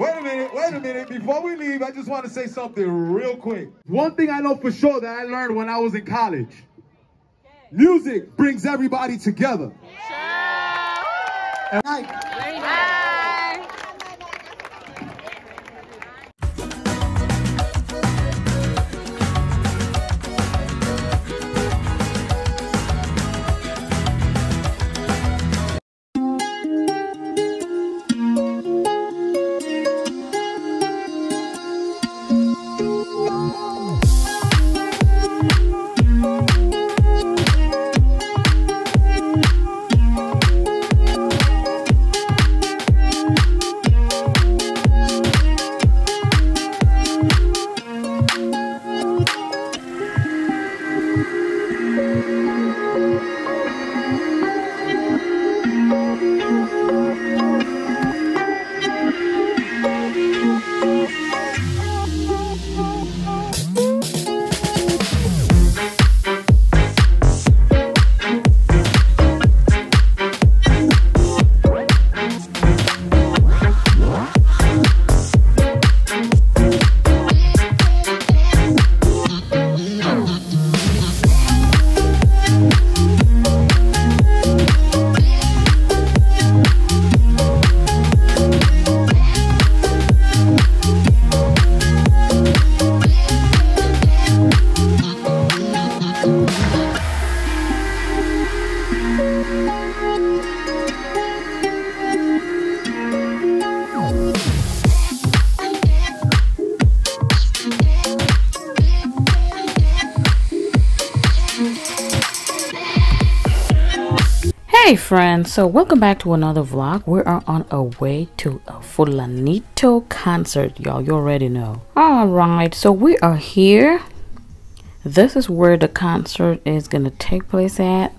Wait a minute, before we leave, I just want to say something real quick. One thing I know for sure that I learned when I was in college. Music brings everybody together. Yeah. And hey friends, so welcome back to another vlog. We are on our way to a Fulanito concert, y'all. You already know. Alright, so we are here. This is where the concert is gonna take place at.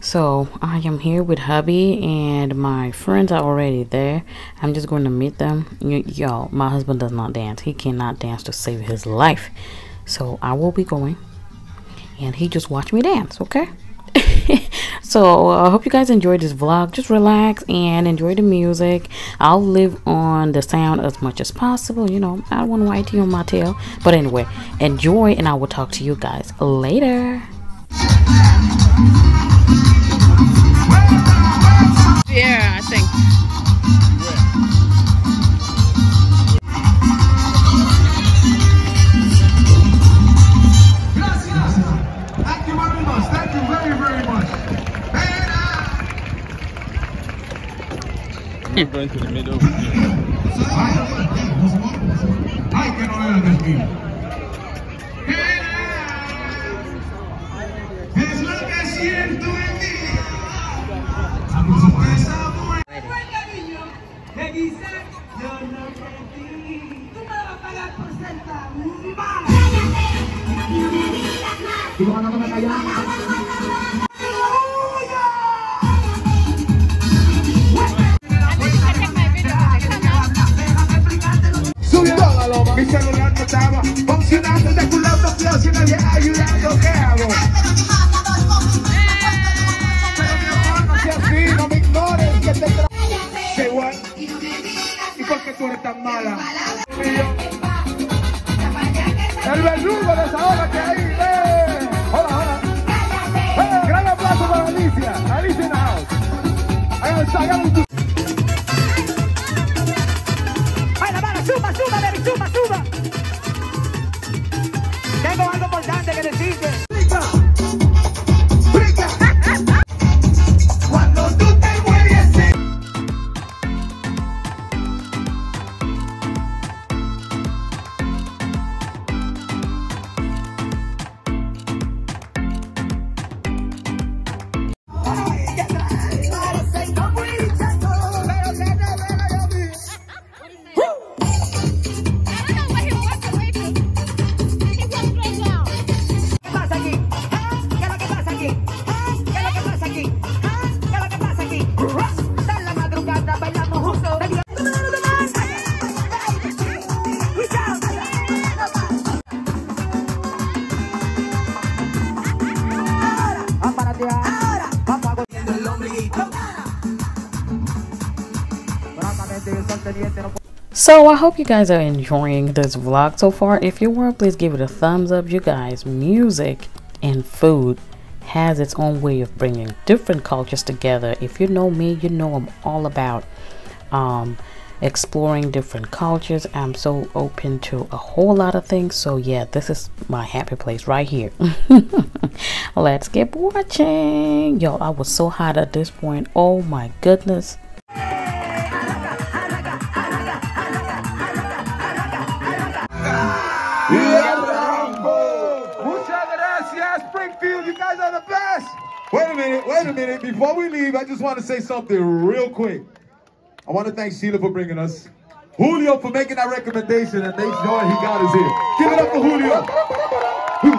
So I am here with hubby and my friends are already there. I'm just going to meet them. Y'all, my husband does not dance. He cannot dance to save his life. So I will be going and he just watched me dance, okay? So I hope you guys enjoyed this vlog. Just relax and enjoy the music. I'll live on the sound as much as possible. You know, I don't want white on my tail. But anyway, enjoy and I will talk to you guys later. Yeah, I think. Burn to the middle. I can oil this beat. Es lo que siento en mí. Vamos a pasar por niño. Me dice, yo no mentí. Tú me vas a pagar por sentar. No me digas más. Tú no me callas más. Mi celular no estaba funcionando, de tu lado frío, si me había ayudado, ¿qué hago? Pero mi amor, no seas así, no me ignores, que te trae. Say what? ¿Y por qué tú eres tan mala? El verdugo de esa hora que hay, ¡eh! Hola, hola. ¡Eh! Gran aplauso para Alicia. Alicia in the house. Ahí está, hagamos tu... So I hope you guys are enjoying this vlog so far. If you were, please give it a thumbs up. You guys, music and food has its own way of bringing different cultures together. If you know me, you know I'm all about exploring different cultures. I'm so open to a whole lot of things. So yeah, this is my happy place right here. Let's get watching. Yo, I was so hot at this point. Oh my goodness. Springfield, you guys are the best. Wait a minute. Before we leave, I just want to say something real quick. I want to thank Sheila for bringing us, Julio for making that recommendation, and thank God he got us here. Give it up to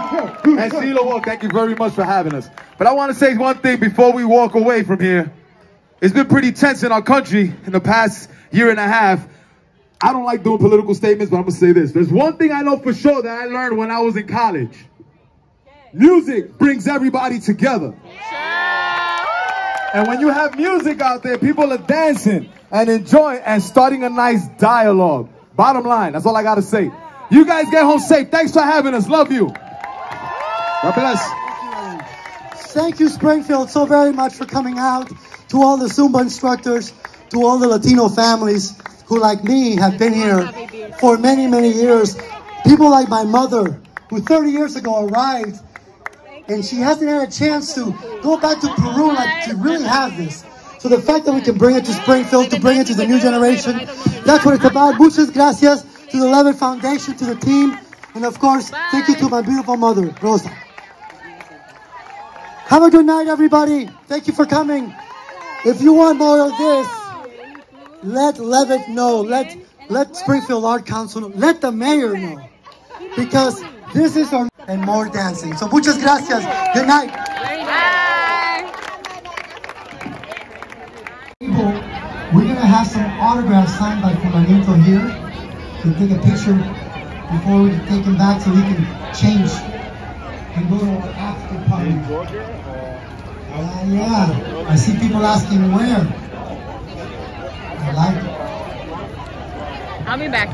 Julio. And Sheila, well, thank you very much for having us. But I want to say one thing before we walk away from here. It's been pretty tense in our country in the past year and a half. I don't like doing political statements, but I'm going to say this. There's one thing I know for sure that I learned when I was in college. Music brings everybody together. And when you have music out there, people are dancing and enjoying and starting a nice dialogue. Bottom line, that's all I got to say. You guys get home safe. Thanks for having us. Love you. God bless. Thank you, Springfield, so very much for coming out. To all the Zumba instructors, to all the Latino families who, like me, have been here for many, many years. People like my mother, who 30 years ago arrived, and she hasn't had a chance to go back to Peru like to really have this. So the fact that we can bring it to Springfield, to bring it to the new generation, that's what it's about. Muchas gracias to the Levitt Foundation, to the team, and of course, thank you to my beautiful mother, Rosa. Have a good night, everybody. Thank you for coming. If you want more of this, let Levitt know. Let Springfield Art Council know. Let the mayor know. Because this is our... and more dancing. So muchas gracias. Good night. People, we're going to have some autographs signed by Fulanito here. You can take a picture before we take him back so he can change and go to our after party. Yeah. I see people asking where. I like it. I'll be back.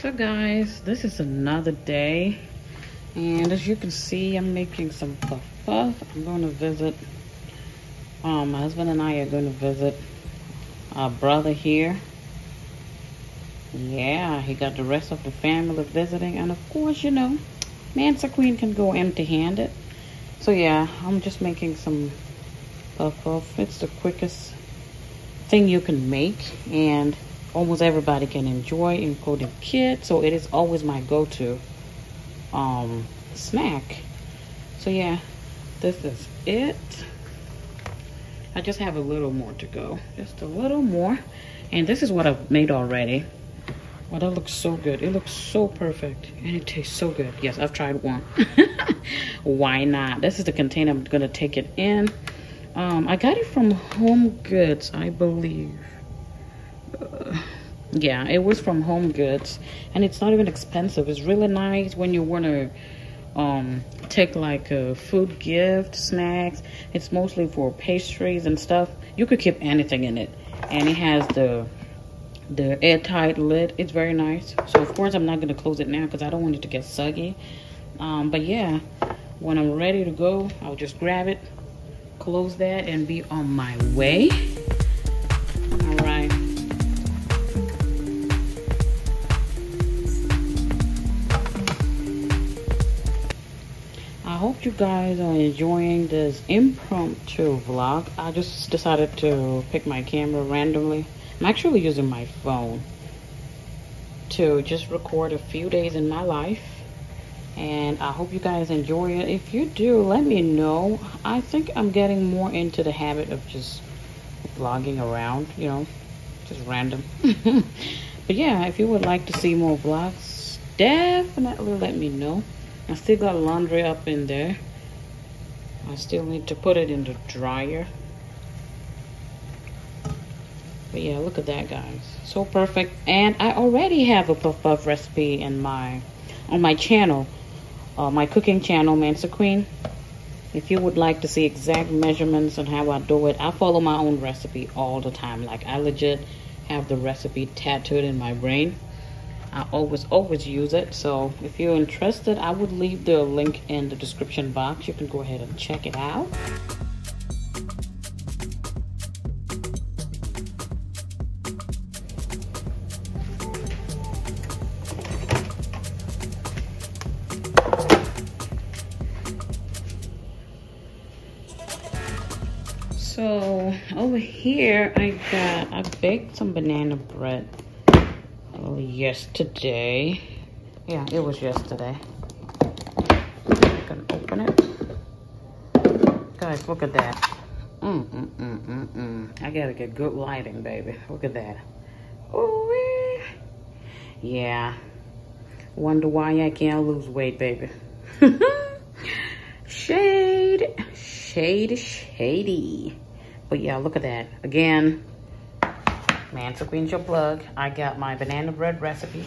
So guys, this is another day, and as you can see, I'm making some puff puff. I'm going to visit, my husband and I are going to visit our brother here. Yeah, he got the rest of the family visiting, and of course, you know, Mansa Queen can go empty-handed. So yeah, I'm just making some puff puff. It's the quickest thing you can make, and almost everybody can enjoy, including kids. So it is always my go-to snack. So yeah, this is it. I just have a little more to go, just a little more. And this is what I've made already. Wow, that looks so good. It looks so perfect, and it tastes so good. Yes, I've tried one. Why not? This is the container I'm gonna take it in. I got it from Home Goods, I believe. Yeah, it was from Home Goods, and it's not even expensive. It's really nice when you want to take like a food gift, snacks. It's mostly for pastries and stuff. You could keep anything in it, and it has the airtight lid. It's very nice. So of course I'm not going to close it now because I don't want it to get soggy. But yeah, when I'm ready to go, I'll just grab it, close that, and be on my way. I hope you guys are enjoying this impromptu vlog. I just decided to pick my camera randomly. I'm actually using my phone to just record a few days in my life, and I hope you guys enjoy it. If you do, let me know. I think I'm getting more into the habit of just vlogging around, you know, just random. But yeah, if you would like to see more vlogs, definitely let me know. I still got laundry up in there. I still need to put it in the dryer. But yeah, look at that, guys. So perfect. And I already have a puff puff recipe in on my channel, my cooking channel, Mansa Queen. If you would like to see exact measurements on how I do it, I follow my own recipe all the time. Like, I legit have the recipe tattooed in my brain. I always use it. So if you're interested, I would leave the link in the description box. You can go ahead and check it out. So over here, I baked some banana bread. Yesterday. Yeah, it was yesterday. I can open it. Guys, look at that. I gotta get good lighting, baby. Look at that. Ooh-wee. Yeah. Wonder why I can't lose weight, baby. Shade. Shady, shady. But yeah, look at that. Again, Mansa Queen's your plug. I got my banana bread recipe.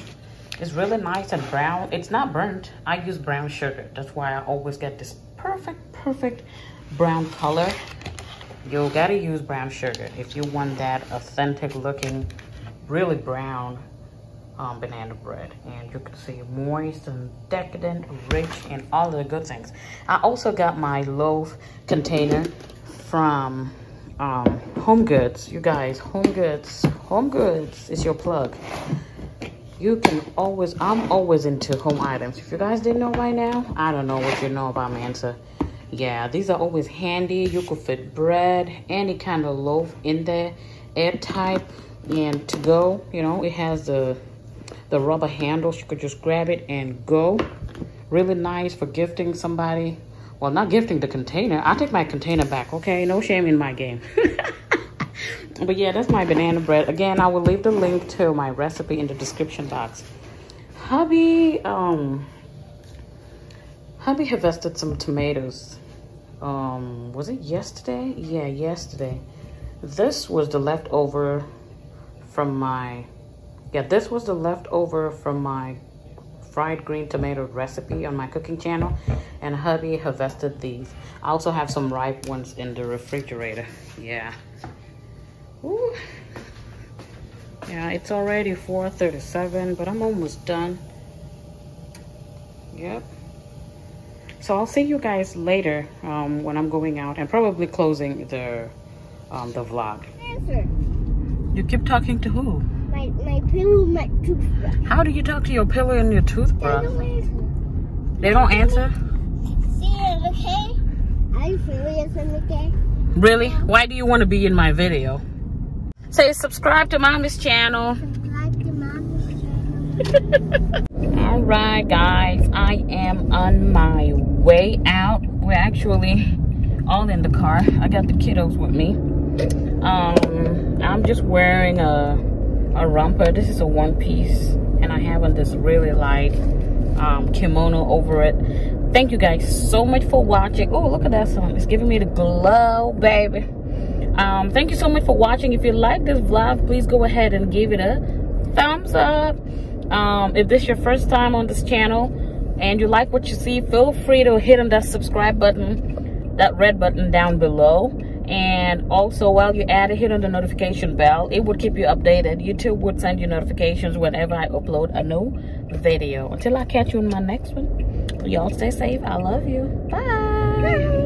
It's really nice and brown. It's not burnt. I use brown sugar. That's why I always get this perfect brown color. You gotta use brown sugar if you want that authentic looking, really brown banana bread. And you can see moist and decadent, rich, and all the good things. I also got my loaf container from Home Goods. You guys, Home Goods is your plug. You can always, I'm always into home items. If you guys didn't know right now, I don't know what you know about Mansa. Yeah, these are always handy. You could fit bread, any kind of loaf in there, airtight, and to go. You know, it has the rubber handles. You could just grab it and go. Really nice for gifting somebody. Well, not gifting the container. I take my container back, okay? No shame in my game. But yeah, that's my banana bread. Again, I will leave the link to my recipe in the description box. Hubby harvested some tomatoes. Was it yesterday? Yeah, yesterday. This was the leftover from my... Yeah, this was the leftover from my fried green tomato recipe on my cooking channel, and hubby harvested these. I also have some ripe ones in the refrigerator. Yeah. Ooh. Yeah, it's already 4:37, but I'm almost done. Yep. So I'll see you guys later when I'm going out and probably closing the vlog. Answer. You keep talking to who? My pillow, my toothbrush. How do you talk to your pillow and your toothbrush? They don't answer? See it, okay? Are you serious, okay? Really? Yeah. Why do you want to be in my video? Say subscribe to Mommy's channel. Subscribe to Mommy's channel. All right, guys. I am on my way out. We're actually all in the car. I got the kiddos with me. I'm just wearing a romper. This is a one-piece, and I have on this really light kimono over it. Thank you guys so much for watching. Oh, look at that sun. It's giving me the glow, baby. Thank you so much for watching. If you like this vlog, please go ahead and give it a thumbs up. If this is your first time on this channel and you like what you see, feel free to hit on that subscribe button, that red button down below. And also, while you're at it, hit on the notification bell. It would keep you updated. YouTube would send you notifications whenever I upload a new video. Until I catch you in my next one, y'all stay safe. I love you. Bye.